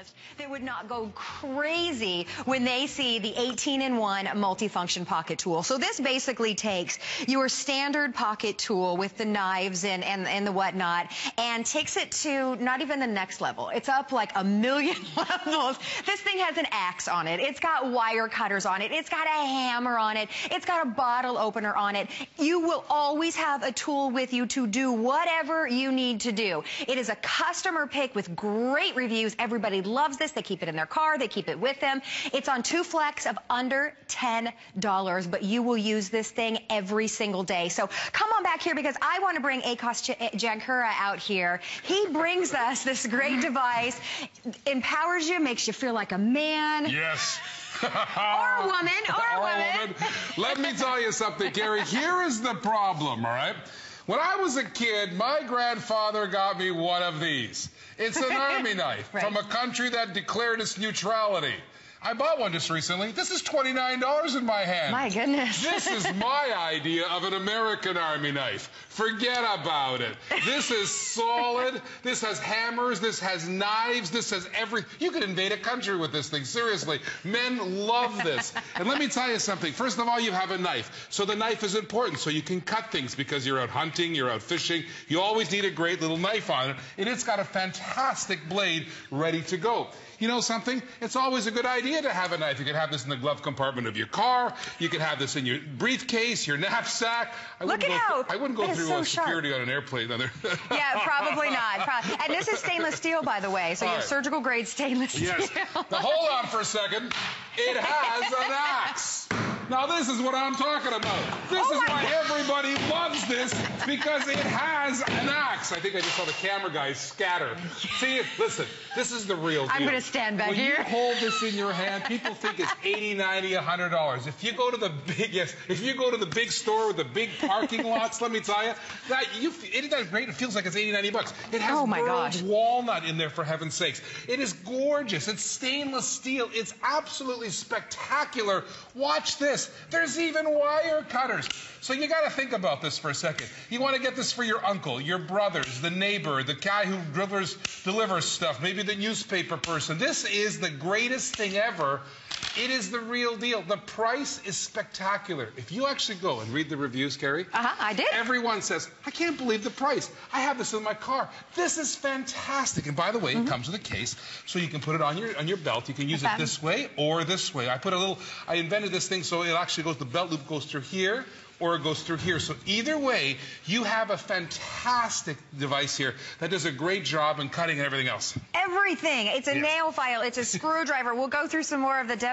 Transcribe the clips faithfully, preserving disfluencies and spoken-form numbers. list that would not go crazy when they see the eighteen in one multifunction pocket tool. So this basically takes your standard pocket tool with the knives and, and, and the whatnot and takes it to not even the next level. It's up like a million levels. This thing has an axe on it. It's got wire cutters on it. It's got a hammer on it. It's got a bottle opener on it. You will always have a tool with you to do whatever you need to do. It is a customer pick with great reviews. Everybody loves this. They keep it in their car. They keep it with them. It's on two flex of under ten dollars, but you will use this thing every single day. So come on back here because I want to bring Acos Jankura out here. He brings us this great device, empowers you, makes you feel like a man. Yes. or a woman, or a woman. Let me tell you something, Carrie. Here is the problem, all right? When I was a kid, my grandfather got me one of these. It's an army knife right. from a country that declared its neutrality. I bought one just recently. This is twenty-nine dollars in my hand. My goodness. This is my idea of an American army knife. Forget about it. This is solid. This has hammers. This has knives. This has everything. You could invade a country with this thing. Seriously. Men love this. And let me tell you something. First of all, you have a knife. So the knife is important. So you can cut things because you're out hunting, you're out fishing. You always need a great little knife on it. And it's got a fantastic blade ready to go. You know something? It's always a good idea to have a knife. You can have this in the glove compartment of your car. You can have this in your briefcase, your knapsack. I Look at how I wouldn't go through so security sharp. on an airplane. Either. Yeah, probably not. Probably. And this is stainless steel, by the way. So All you have right. surgical grade stainless yes. steel. Now hold on for a second. It has an axe. Now this is what I'm talking about. This oh is why God. everybody loves this, because it has an axe. I think I just saw the camera guys scatter. See, listen, this is the real deal. I'm going to stand back when here. When you hold this in your hand, people think it's eighty, ninety, a hundred dollars. If you go to the big, yes, if you go to the big store with the big parking lots, let me tell you, that you, isn't that great? It feels like it's eighty, ninety bucks. It has oh my gosh. walnut in there, for heaven's sakes. It is gorgeous. It's stainless steel. It's absolutely spectacular. Watch this. There's even wire cutters. So you got to think about this for a second. You want to get this for your uncle, your brothers, the neighbor, the guy who delivers, delivers stuff, maybe the newspaper person. This is the greatest thing ever. It is the real deal. The price is spectacular. If you actually go and read the reviews, Carrie. Uh-huh, I did. Everyone says, I can't believe the price. I have this in my car. This is fantastic. And by the way, mm-hmm. it comes with a case, so you can put it on your on your belt. You can use okay. it this way or this way. I put a little, I invented this thing so it actually goes, the belt loop goes through here, or it goes through here. So either way, you have a fantastic device here that does a great job in cutting and everything else. Everything. It's a yeah. nail file. It's a screwdriver. We'll go through some more of the demos.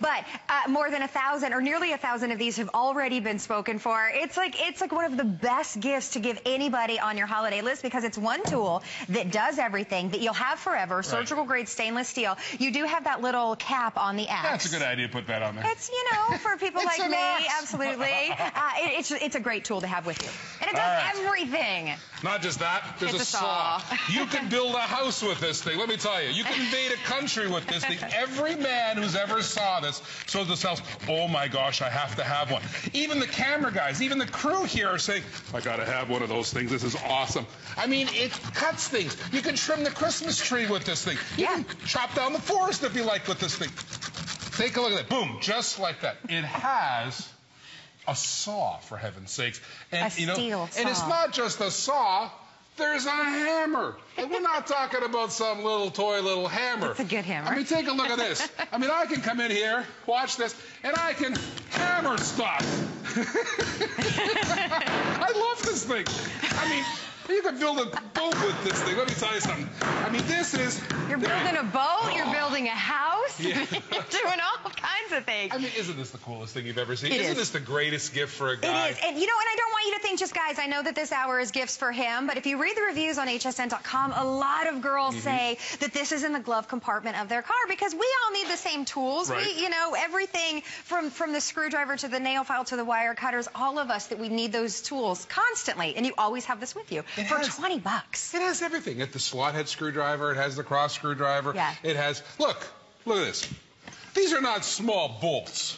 But uh, more than a thousand or nearly a thousand of these have already been spoken for. It's like, it's like one of the best gifts to give anybody on your holiday list, because it's one tool that does everything that you'll have forever. Right. Surgical grade stainless steel. You do have that little cap on the axe. That's a good idea to put that on there. It's, you know, for people like me, axe. absolutely. Uh, it, it's, it's a great tool to have with you. And it does right. everything. Not just that, there's it's a saw. saw. You can build a house with this thing, let me tell you. You can invade a country with this thing. Every man who's ever saw this shows themselves, oh my gosh, I have to have one. Even the camera guys, even the crew here are saying, I gotta have one of those things, this is awesome. I mean, it cuts things. You can trim the Christmas tree with this thing. You yeah. can chop down the forest if you like with this thing. Take a look at that, boom, just like that. It has a saw, for heaven's sakes. And a you know steel saw. And it's not just a saw, there's a hammer. And we're not talking about some little toy little hammer. It's a good hammer. I mean, take a look at this. I mean, I can come in here, watch this, and I can hammer stuff. I love this thing. I mean, you could build a boat with this thing. Let me tell you something. I mean, this is... You're building a boat, you're building a house, yeah. you're doing all kinds of things. I mean, isn't this the coolest thing you've ever seen? It isn't is. this the greatest gift for a guy? It is. And, you know, and I don't want you to think just guys. I know that this hour is gifts for him, but if you read the reviews on H S N dot com, a lot of girls mm-hmm. say that this is in the glove compartment of their car, because we all need the same tools. Right. We, you know, everything from, from the screwdriver to the nail file to the wire cutters, all of us, that we need those tools constantly, and you always have this with you. It for has, twenty bucks. It has everything. It has the slot head screwdriver. It has the cross screwdriver. Yeah. It has, look, look at this. These are not small bolts.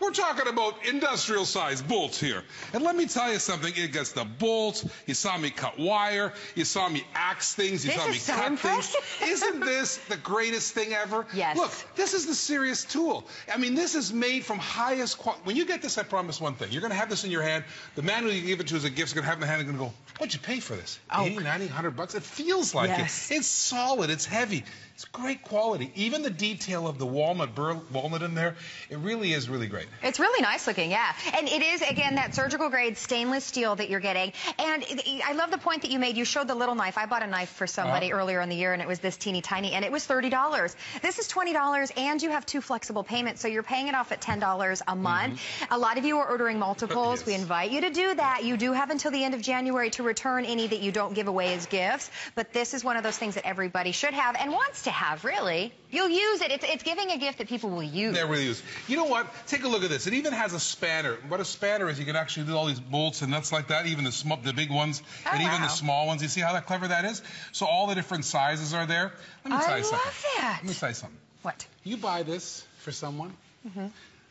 We're talking about industrial size bolts here. And let me tell you something, it gets the bolts, you saw me cut wire, you saw me axe things, you this saw me so cut impressive. things. Isn't this the greatest thing ever? Yes. Look, this is the serious tool. I mean, this is made from highest quality. When you get this, I promise one thing, you're gonna have this in your hand, the man who you give it to as a gift is gonna have it in the hand and gonna go, what'd you pay for this? Oh. eighty, ninety, a hundred bucks? It feels like yes. it. It's solid, it's heavy, it's great quality. Even the detail of the walnut, burl, walnut in there, it really is really great. It's really nice looking, yeah. And it is, again, that surgical grade stainless steel that you're getting. And it, I love the point that you made. You showed the little knife. I bought a knife for somebody uh, earlier in the year, and it was this teeny tiny, and it was thirty dollars. This is twenty dollars, and you have two flexible payments, so you're paying it off at ten dollars a month. Mm-hmm. A lot of you are ordering multiples. Yes. We invite you to do that. You do have until the end of January to return any that you don't give away as gifts. But this is one of those things that everybody should have and wants to have, really. You'll use it. It's, it's giving a gift that people will use. They will use. You know what? Take a look at this. It even has a spanner. What a spanner is, you can actually do all these bolts and nuts like that, even the, sm the big ones oh, and even wow. the small ones. You see how that clever that is? So all the different sizes are there. Let me I tell you something. I love that. Let me tell you something. What? You buy this for someone. Mm-hmm.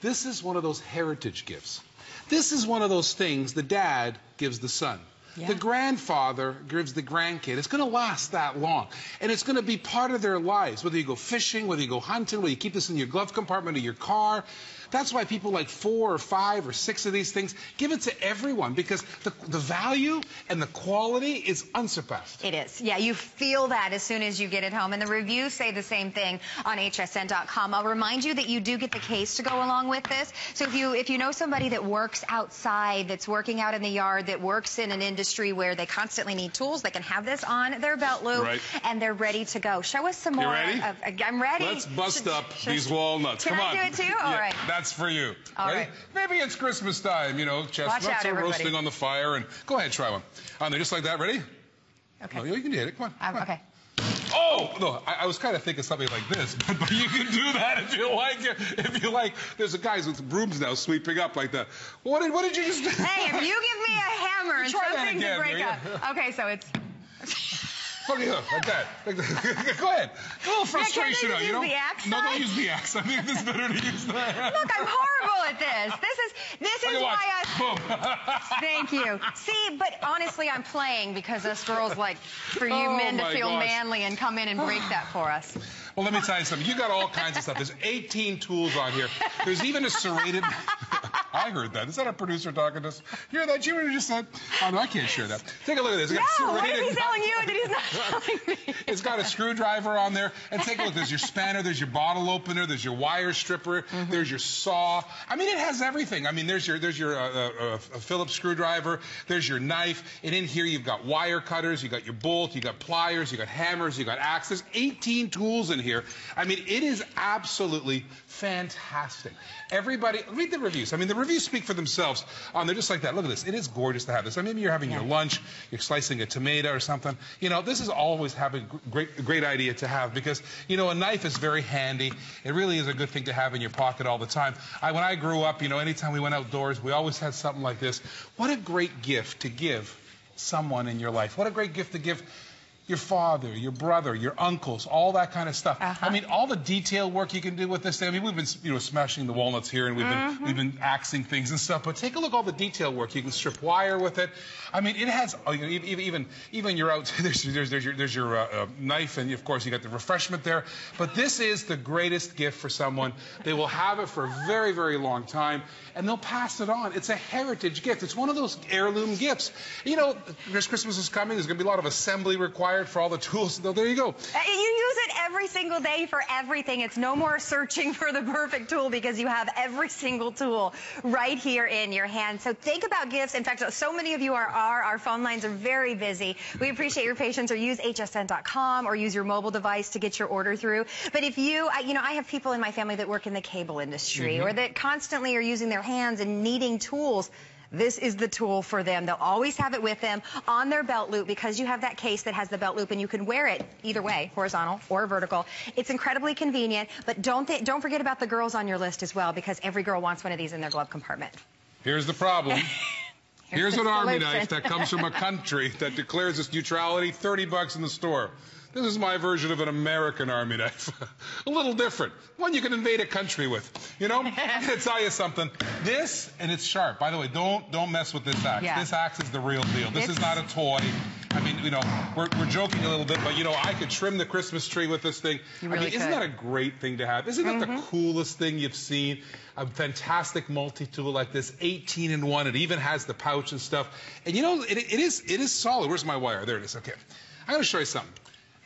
This is one of those heritage gifts. This is one of those things the dad gives the son. Yeah. The grandfather gives the grandkid. It's going to last that long. And it's going to be part of their lives, whether you go fishing, whether you go hunting, whether you keep this in your glove compartment of your car. That's why people like four or five or six of these things. Give it to everyone because the, the value and the quality is unsurpassed. It is. Yeah, you feel that as soon as you get it home. And the reviews say the same thing on H S N dot com. I'll remind you that you do get the case to go along with this. So if you, if you know somebody that works outside, that's working out in the yard, that works in an industry where they constantly need tools, they can have this on their belt loop right. and they're ready to go. Show us some you more. Ready? Of, I'm ready. Let's bust sh up these walnuts. Can Come I on. do it too? All yeah. right. That's That's for you. All right. right. Maybe it's Christmas time, you know, chestnuts out, are everybody. roasting on the fire. And go ahead, try one. On there, just like that. Ready? Okay. No, you can hit it. Come on. Come um, okay. On. Oh no, I, I was kind of thinking something like this, but, but you can do that if you like. If you like, there's a guys with brooms now sweeping up like that. What did What did you just do? Hey, if you give me a hammer and throw things to break up. Yeah. Okay, so it's. Like that. Like that. Go ahead. A little frustration yeah, out, you know? The axe no, don't use the axe. I think it's better to use the axe. Look, I'm horrible at this. This is this is why I Boom. Thank you. See, but honestly, I'm playing because us girls like for you oh men to feel gosh. manly and come in and break that for us. Well, let me tell you something. You got all kinds of stuff. There's eighteen tools on here. There's even a serrated. I heard that. Is that a producer talking to us? You hear that? You were just said. Oh, no, I can't share that. Take a look at this. It's no, got serrated... what is he telling you that he's not telling me? It's got a screwdriver on there. And take a look. There's your spanner. There's your bottle opener. There's your wire stripper. Mm-hmm. There's your saw. I mean, it has everything. I mean, there's your there's your uh, uh, uh, Phillips screwdriver. There's your knife. And in here, you've got wire cutters. You got your bolt. You got pliers. You got hammers. You got axes. eighteen tools in here. I mean, it is absolutely fantastic. Everybody, read the reviews. I mean, the reviews speak for themselves. Um, they're just like that. Look at this. It is gorgeous to have this. I mean, maybe you're having yeah. your lunch, you're slicing a tomato or something. You know, this is always having great, great idea to have because, you know, a knife is very handy. It really is a good thing to have in your pocket all the time. I, when I grew up, you know, anytime we went outdoors, we always had something like this. What a great gift to give someone in your life. What a great gift to give your father, your brother, your uncles, all that kind of stuff. Uh-huh. I mean, all the detail work you can do with this thing. I mean, we've been, you know, smashing the walnuts here, and we've mm-hmm. been we've been axing things and stuff. But take a look at all the detail work. You can strip wire with it. I mean, it has oh, you know, even even even your out there's there's there's your, there's your uh, uh, knife, and of course you got the refreshment there. But this is the greatest gift for someone. They will have it for a very very long time, and they'll pass it on. It's a heritage gift. It's one of those heirloom gifts. You know, Christmas is coming. There's going to be a lot of assembly required. For all the tools, though, there you go. You use it every single day for everything. It's no more searching for the perfect tool because you have every single tool right here in your hand. So think about gifts. In fact, so many of you are are. Our phone lines are very busy. We appreciate your patience. Or use H S N dot com or use your mobile device to get your order through. But if you, I, you know, I have people in my family that work in the cable industry mm-hmm. or that constantly are using their hands and needing tools. This is the tool for them. They'll always have it with them on their belt loop because you have that case that has the belt loop and you can wear it either way, horizontal or vertical. It's incredibly convenient, but don't, don't forget about the girls on your list as well because every girl wants one of these in their glove compartment. Here's the problem. Here's, Here's an army knife that comes from a country that declares its neutrality, thirty bucks in the store. This is my version of an American army knife. A little different. One you can invade a country with. You know, I'm gonna tell you something. This, and it's sharp. By the way, don't don't mess with this axe. Yeah. This axe is the real deal. This it's... is not a toy. I mean, you know, we're, we're joking a little bit, but, you know, I could trim the Christmas tree with this thing. You really I mean, isn't could. that a great thing to have? Isn't mm-hmm. that the coolest thing you've seen? A fantastic multi-tool like this, eighteen in one. It even has the pouch and stuff. And, you know, it, it is it is solid. Where's my wire? There it is. Okay. I'm going to show you something.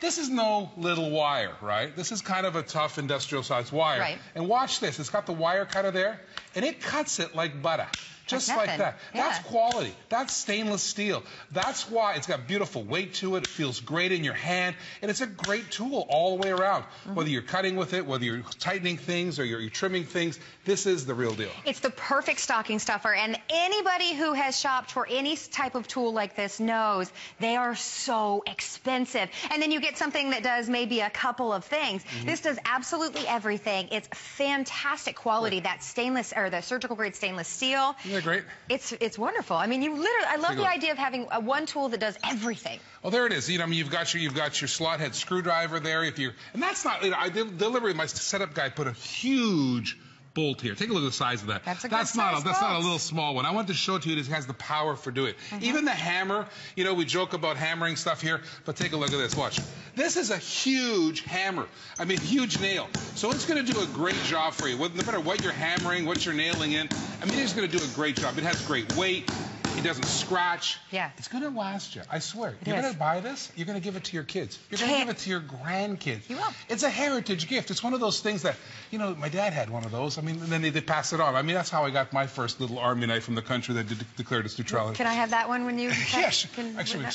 This is no little wire, right? This is kind of a tough industrial-sized wire. Right. And watch this. It's got the wire cutter there, and it cuts it like butter. Just like, like that. Yeah. That's quality. That's stainless steel. That's why it's got beautiful weight to it. It feels great in your hand. And it's a great tool all the way around. Mm-hmm. Whether you're cutting with it, whether you're tightening things or you're, you're trimming things, this is the real deal. It's the perfect stocking stuffer. And anybody who has shopped for any type of tool like this knows they are so expensive. And then you get something that does maybe a couple of things. Mm-hmm. This does absolutely everything. It's fantastic quality. Right. That stainless, or the surgical grade stainless steel. Yeah. Great. It's it's wonderful. I mean, you literally. I love the idea of having a, one tool that does everything. Well, there it is. You know, I mean, you've got your you've got your slot head screwdriver there. If you and that's not. You know, I deliberately my setup guy put a huge bolt here. Take a look at the size of that. That's a good that's size not a, That's bolt. Not a little small one. I want to show it to you. It has the power for doing it. Mm-hmm. Even the hammer. You know, we joke about hammering stuff here, but take a look at this. Watch. This is a huge hammer. I mean, huge nail. So it's going to do a great job for you. No matter what you're hammering, what you're nailing in, I mean, it's going to do a great job. It has great weight. It doesn't scratch. Yeah. It's going to last you. I swear. It you're going to buy this. You're going to give it to your kids. You're going to give it to your grandkids. You will. It's a heritage gift. It's one of those things that, you know, my dad had one of those. I mean, and then they, they pass it on. I mean, that's how I got my first little army knife from the country that did, declared its neutrality. Can I have that one when you? Yes. Can, Actually,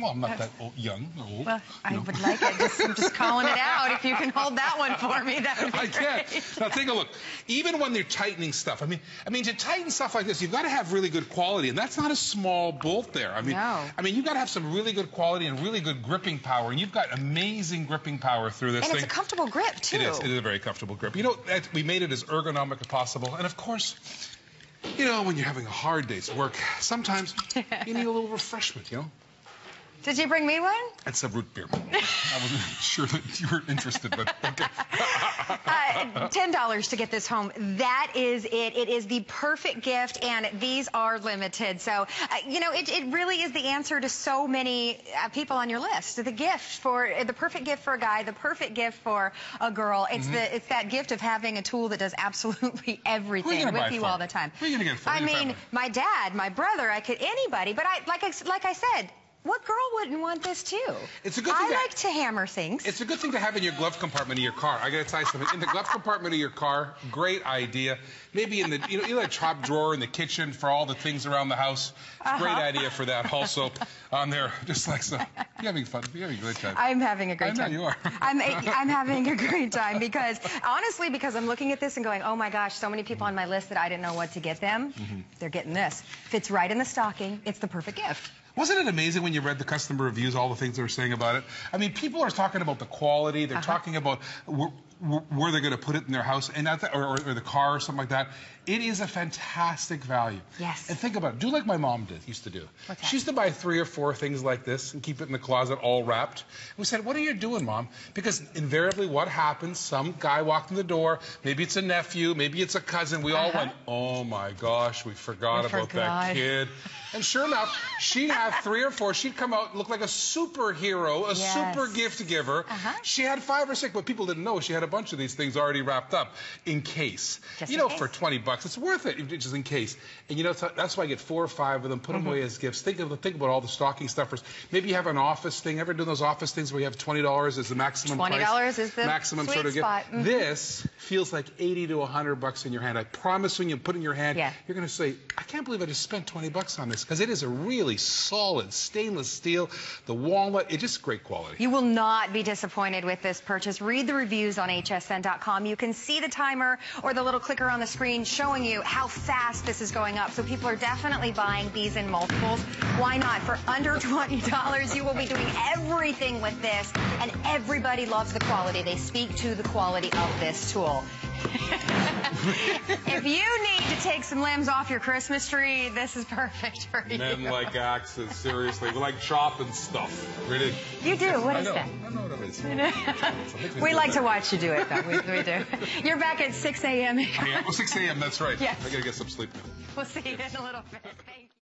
well, I'm not that old, young. Old. Well, I no. would like it. Just, I'm just calling it out. If you can hold that one for me, that would be I great. can. Now take a look. Even when they're tightening stuff, I mean, I mean, to tighten stuff like this, you've got to have really good quality, and that's not a small bolt there. I mean, no. I mean, you've got to have some really good quality and really good gripping power, and you've got amazing gripping power through this and thing. And it's a comfortable grip, too. It is. It is a very comfortable grip. You know, that, we made it as ergonomic as possible, and of course, you know, when you're having a hard day's work, sometimes you need a little refreshment, you know? Did you bring me one? It's a root beer. I wasn't sure that you were interested, but okay. uh, ten dollars to get this home. That is it. It is the perfect gift, and these are limited. So, uh, you know, it, it really is the answer to so many uh, people on your list. The gift for, uh, the perfect gift for a guy, the perfect gift for a girl. It's mm-hmm. the it's that gift of having a tool that does absolutely everything you with you all the time. Who are you gonna get for? I mean, family? my dad, my brother, I could, anybody, but I like I, like I said, what girl wouldn't want this, too? It's a good thing I to like to hammer things. It's a good thing to have in your glove compartment of your car. I got to tell you something. In the glove compartment of your car, great idea. Maybe in the, you know, you like top drawer in the kitchen for all the things around the house. It's a great uh-huh. idea for that also on there, just like so. You're having fun. You're having a great time. I'm having a great I time. I know you are. I'm, I'm having a great time because, honestly, because I'm looking at this and going, oh, my gosh, so many people on my list that I didn't know what to get them. Mm-hmm. They're getting this. Fits right in the stocking. It's the perfect gift. Wasn't it amazing when you read the customer reviews, all the things they were saying about it? I mean, people are talking about the quality. They're uh-huh. talking about where, where they're going to put it in their house and at the, or, or the car or something like that. It is a fantastic value. Yes. And think about it. Do like my mom did, used to do. What's that? She used to buy three or four things like this and keep it in the closet all wrapped. We said, what are you doing, Mom? Because invariably what happens, some guy walked in the door. Maybe it's a nephew. Maybe it's a cousin. We uh-huh. all went, oh, my gosh, we forgot we about forgot. that kid. And sure enough, she'd have three or four. She'd come out and look like a superhero, a yes. super gift giver. Uh-huh. She had five or six, but people didn't know she had a bunch of these things already wrapped up in case. Just you know, case. for twenty bucks, it's worth it, just in case. And you know, that's why I get four or five of them, put mm-hmm. them away as gifts. Think of think about all the stocking stuffers. Maybe you have an office thing. Ever do those office things where you have twenty dollars as the maximum twenty dollars price? Is the maximum sweet sort of spot. gift. Mm-hmm. This feels like eighty to a hundred bucks in your hand. I promise when you put it in your hand, yeah. you're going to say, I can't believe I just spent twenty bucks on this. Because it is a really solid stainless steel, the walnut, it's just great quality. You will not be disappointed with this purchase. Read the reviews on H S N dot com. You can see the timer or the little clicker on the screen showing you how fast this is going up. So people are definitely buying these in multiples. Why not? For under twenty dollars, you will be doing everything with this, and everybody loves the quality. They speak to the quality of this tool. If you need to take some limbs off your Christmas tree, this is perfect for you. Men like axes, seriously. We like chopping stuff. Really. You do? Yes, what I is know. that? I know what it is. We like better. to watch you do it, though. We, we do. You're back at six A M I mean, well, six A M, that's right. Yes. I got to get some sleep now. We'll see you in a little bit. Thank you.